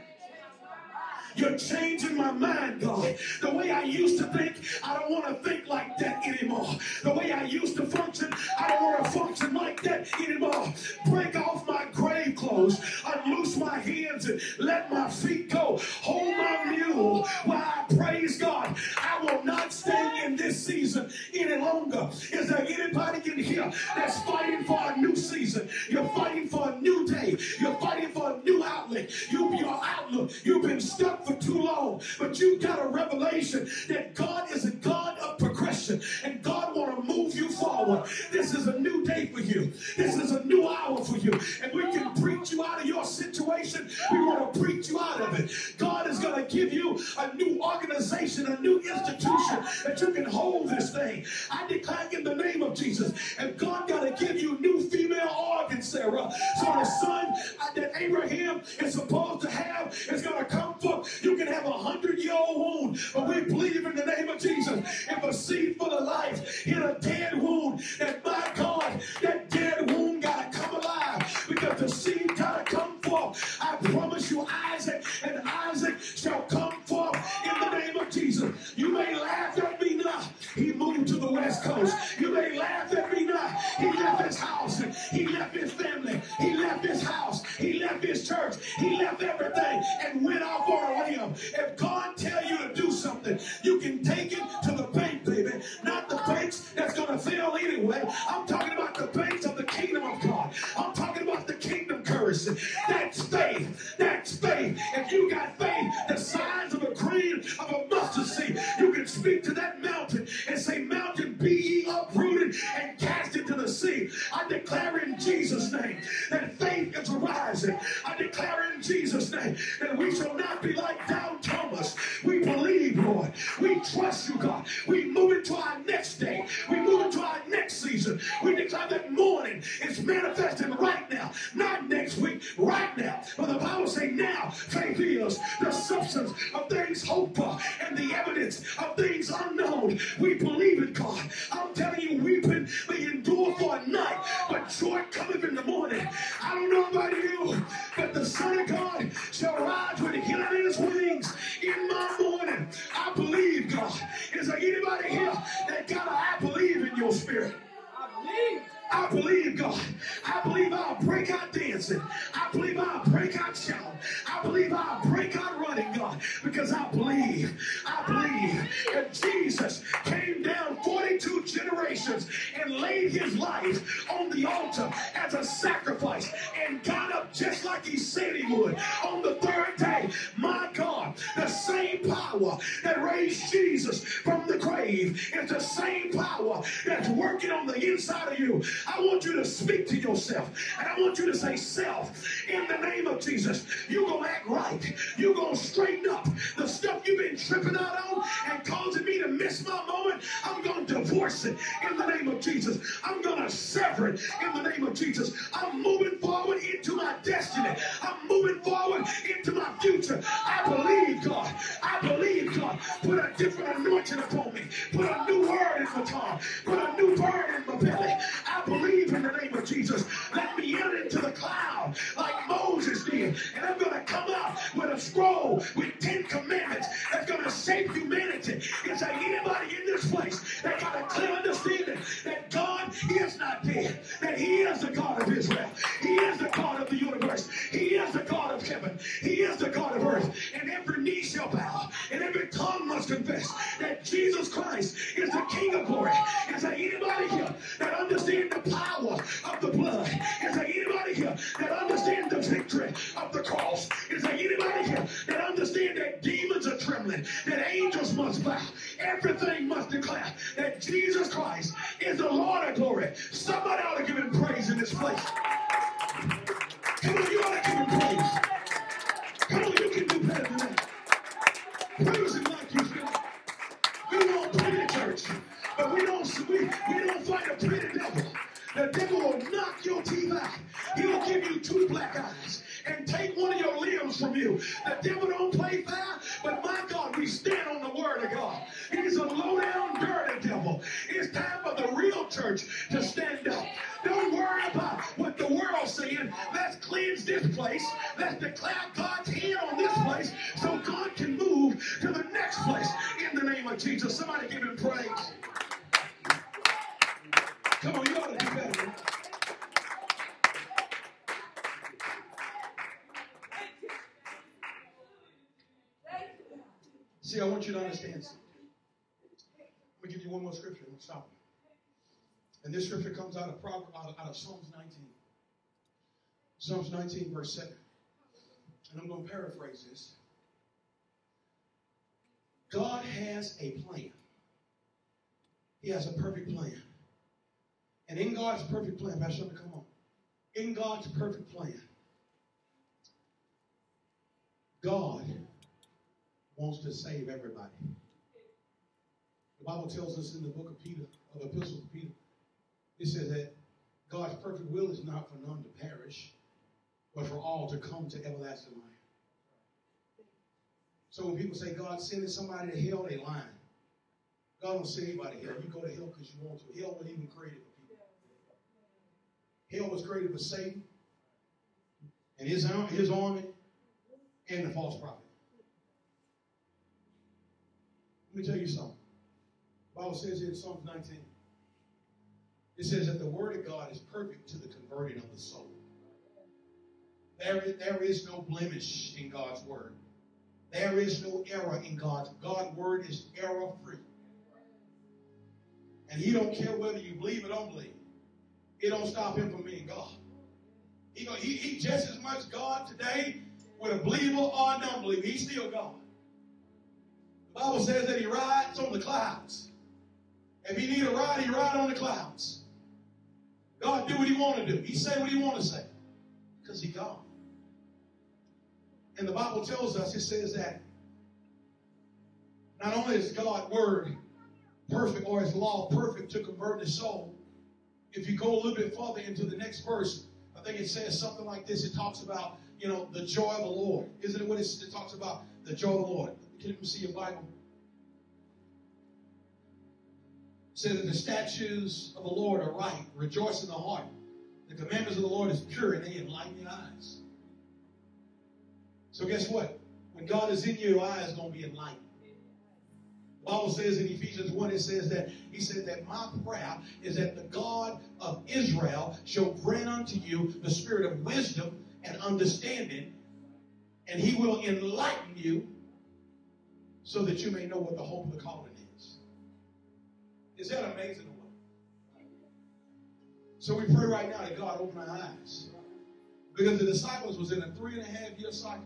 You're changing my mind, God. The way I used to think, I don't want to think like that anymore. The way I used to function, I don't want to function like that anymore. Break off my grave clothes, unloose my hands, and let my feet go. Hold my mule while I praise God. I will not stay in this season any longer. Is there anybody in here that's fighting for a new season? You're fighting for a new day. You're fighting for a new outlet. You, your outlook, you've been stuck for too long, but you got a revelation that God is a God of progression, and God want to move you forward. This is a new day for you. This is a new hour for you, and we can preach you out of your situation. We want to preach you out of it. God is going to give you a new organization, a new institution that you can hold this thing. I declare in the name of Jesus, and God got to give you new female organs, Sarah, so the son that Abraham is supposed to have is going to come forth. You can have a hundred-year-old wound, but we believe in the name of Jesus. If a seed full of life hit a dead wound, that my God, that dead wound got to come alive, because the seed got to come forth. I promise you, Isaac and Isaac shall come forth in the name of Jesus. You may laugh at me now. He moved to the West Coast. You may laugh at me now. He left his house. He left his family. He left his house. He left his church. He left everything and went off on a limb. If God tell you to do something, you can take it to the bank, baby. Not the banks that's going to fail anyway. I'm talking about the banks of the kingdom of God. I'm talking about the kingdom currency. That's faith. That's faith. If you got faith the size of a grain of a mustard seed, you can speak to that mountain and say, mountain, be ye uprooted and cast into the sea. I declare in Jesus' name that faith is arising. I declare in Jesus' name that we shall not be like thou, Thomas. We believe, Lord. We God. We move into our next day. We move into our next season. We declare that morning is manifesting right now, not next week, right now. But the Bible says now faith is the substance of things hoped for and the evidence of things unknown. We believe in God. I'm telling you, weeping may endure for a night, but joy cometh in the morning. I don't know about you, but the Son of God shall rise with healing in his wings in my morning. I believe, God. Is there anybody here that got a I believe in your spirit? I believe. I believe, God. I believe I'll break out dancing. I believe I'll break out shouting. I believe I'll break out running, God, because I believe. I believe that Jesus came down forty-two generations and laid his life on the altar as a sacrifice and got up just like he said he would on the third day. My God, the same power that raised Jesus from the grave is the same power that's working on the inside of you. I want you to speak to yourself, and I want you to say, self, in the name of Jesus, you're going to act right. You're going to straighten up the stuff you've been tripping out on and causing me to miss my moment. I'm going to divorce it in the name of Jesus. I'm going to sever it in the name of Jesus. I'm moving forward into my destiny. I'm moving forward into my future. I believe, God. I believe, God. Put a different anointing upon me. Put a new word in my tongue. Put a new bird in my belly. I believe in the name of Jesus. Let me enter into the cloud like Moses did. And I'm going to come out with a scroll with ten commandments that's going to shape humanity. Is there anybody in this place that got a clear understanding that God is not dead, that he is the God of Israel, he is the God of the universe, he is the God of heaven, he is the God of earth, and every knee shall bow, and every tongue must confess that Jesus Christ is the King of glory. Is there anybody here that understands the power of the blood? Is there anybody here that understands the victory of the cross? Is there anybody here that understands that demons are trembling, that angels must bow, everything must declare that Jesus Christ is the Lord of glory? Somebody ought to give him praise in this place. Come on, you ought to give him praise. Come on, you can do better than that. Praise him like you feel. We don't play the church, but we don't, we, we don't fight a pretty devil. The devil will knock your teeth out. He'll give you two black eyes and take one of your limbs from you. The devil don't play fair, but my God, we stand on the word of God. He's a low-down, dirty devil. It's time for the real church to stand up. Don't worry about what the world's saying. Let's cleanse this place. Let's declare God's hand on this place so God can move to the next place in the name of Jesus. Somebody give him praise. Come on, you ought to do better. See, I want you to understand something. Let me give you one more scripture and we'll stop. And this scripture comes out of, Proverbs, out of, out of Psalms nineteen. Psalms nineteen, verse seven. And I'm going to paraphrase this. God has a plan. He has a perfect plan. And in God's perfect plan, Pastor, come on. In God's perfect plan, God wants to save everybody. The Bible tells us in the book of Peter, or the epistle of Peter, it says that God's perfect will is not for none to perish, but for all to come to everlasting life. So when people say God sending somebody to hell, they lying. God don't send anybody to hell. You go to hell because you want to. Hell wasn't even created. Hell was created for Satan and his, his army and the false prophet. Let me tell you something. The Bible says in Psalms nineteen, it says that the word of God is perfect to the converting of the soul. There is, there is no blemish in God's word. There is no error in God's God's word is error free. And he don't care whether you believe or don't believe. It don't stop him from being God. He, he, he just as much God today with a believer or a non-believer. He's still God. The Bible says that he rides on the clouds. If he need a ride, he ride on the clouds. God do what he want to do. He say what he want to say. Because he God. And the Bible tells us, it says that not only is God's word perfect, or his law perfect to convert the soul. If you go a little bit further into the next verse, I think it says something like this. It talks about, you know, the joy of the Lord. Isn't it what it, it talks about? The joy of the Lord. Can you see your Bible? It says that the statutes of the Lord are right, rejoice in the heart. The commandments of the Lord is pure, and they enlighten your eyes. So guess what? When God is in you, your eyes are going to be enlightened. The Bible says in Ephesians one, it says that, he said that my prayer is that the God of Israel shall grant unto you the spirit of wisdom and understanding, and he will enlighten you so that you may know what the hope of the calling is. Is that amazing or what? So we pray right now that God open our eyes. Because the disciples was in a three and a half year cycle.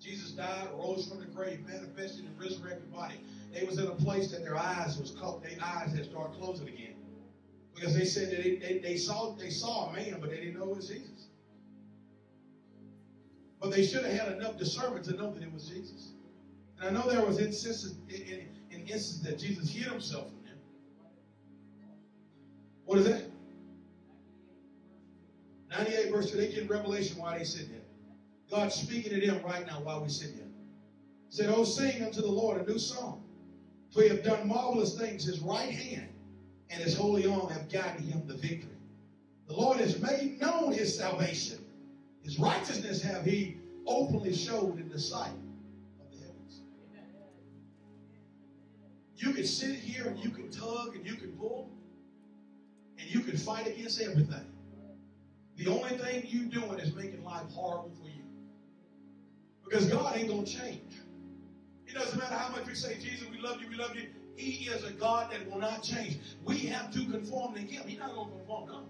Jesus died, rose from the grave, manifested in resurrected body. They was in a place that their eyes was closed. Their eyes had started closing again. Because they said that they, they, they, saw, they saw a man, but they didn't know it was Jesus. But they should have had enough discernment to know that it was Jesus. And I know there was instances, in, in, in instances that Jesus hid himself from them. What is that? ninety-eight verse two, they get revelation while they sit there. God's speaking to them right now while we sit here. He said, "Oh, sing unto the Lord a new song. For he have done marvelous things. His right hand and his holy arm have gotten him the victory. The Lord has made known his salvation. His righteousness have he openly showed in the sight of the heavens." You can sit here and you can tug and you can pull and you can fight against everything. The only thing you're doing is making life horrible for you. Because God ain't going to change. It doesn't matter how much we say, "Jesus, we love you, we love you." He is a God that will not change. We have to conform to him. He's not going to conform to us.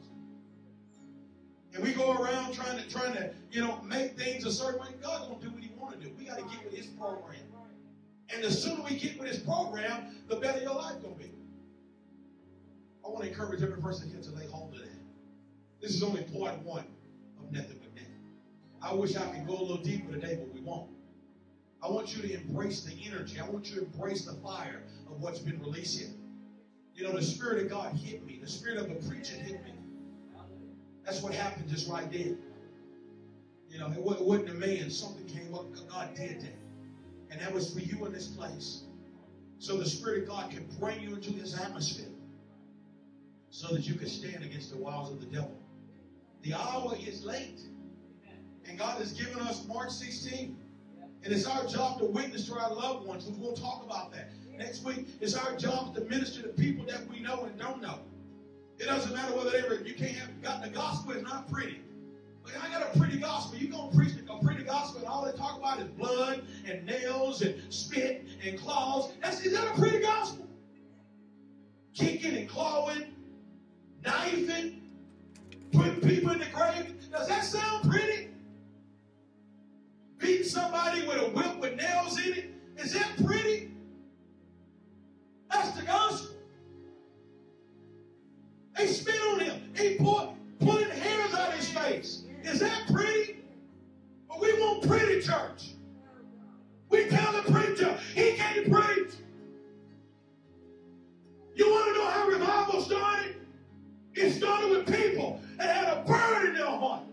And we go around trying to, trying to, you know, make things a certain way. God's going to do what he want to do. We got to get with his program. And the sooner we get with his program, the better your life going to be. I want to encourage every person here to lay hold of that. This is only part one of nothing but that. I wish I could go a little deeper today, but we won't. I want you to embrace the energy. I want you to embrace the fire of what's been released here. You know, the Spirit of God hit me. The Spirit of the preacher hit me. That's what happened just right there. You know, it wasn't a man. Something came up. God did that. And that was for you in this place. So the Spirit of God can bring you into his atmosphere so that you can stand against the wiles of the devil. The hour is late. And God has given us March sixteenth. And it's our job to witness to our loved ones. We're going to talk about that next week. It's our job to minister to people that we know and don't know. It doesn't matter whether they were, you can't have gotten the gospel. It's not pretty. But I got a pretty gospel. You're going to preach the pretty gospel and all they talk about is blood and nails and spit and claws. That's, is that a pretty gospel? Kicking and clawing, knifing, putting people in the grave. Does that sound pretty? Beating somebody with a whip with nails in it. Is that pretty? That's the gospel. They spit on him. They put, pulling hairs out of his face. Is that pretty? But we want pretty church. We tell the preacher, he can't preach. You want to know how revival started? It started with people that had a burn in their heart.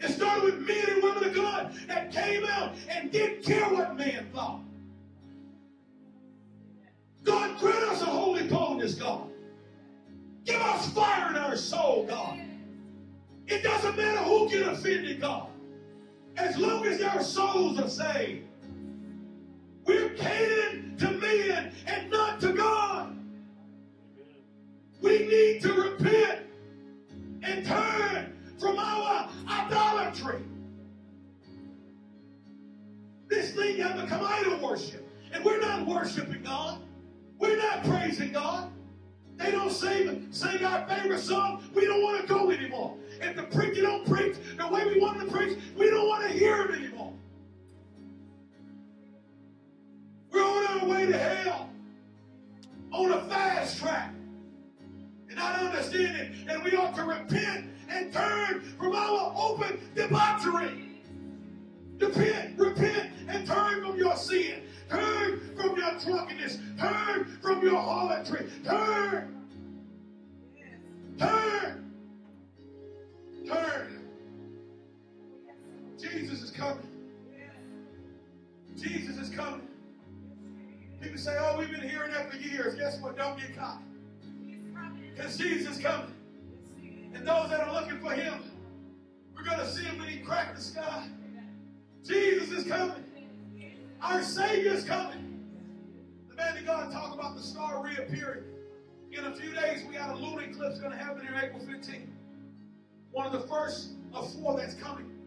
It started with men and women of God that came out and didn't care what man thought. God, grant us a holy boldness, God. Give us fire in our soul, God. It doesn't matter who get offended, God. As long as our souls are saved, we're catering to men and not to God. We need to repent and turn from our idolatry. This thing has become idol worship. And we're not worshiping God. We're not praising God. They don't sing, sing our favorite song. We don't want to go anymore. If the preacher don't preach the way we want him to preach, we don't want to hear him anymore. We're on our way to hell. On a fast track. And not understanding that we ought to repent and turn from our open debauchery. Repent, repent, and turn from your sin. Turn from your drunkenness. Turn from your harlotry. Turn. Turn. Turn. Jesus is coming. Jesus is coming. People say, oh, we've been hearing that for years. Guess what? Don't get caught. Because Jesus is coming. And those that are looking for him, we're going to see him when he cracked the sky. Jesus is coming. Our Savior is coming. The man of God talked about the star reappearing. In a few days, we got a lunar eclipse going to happen here April fifteenth. One of the first of four that's coming.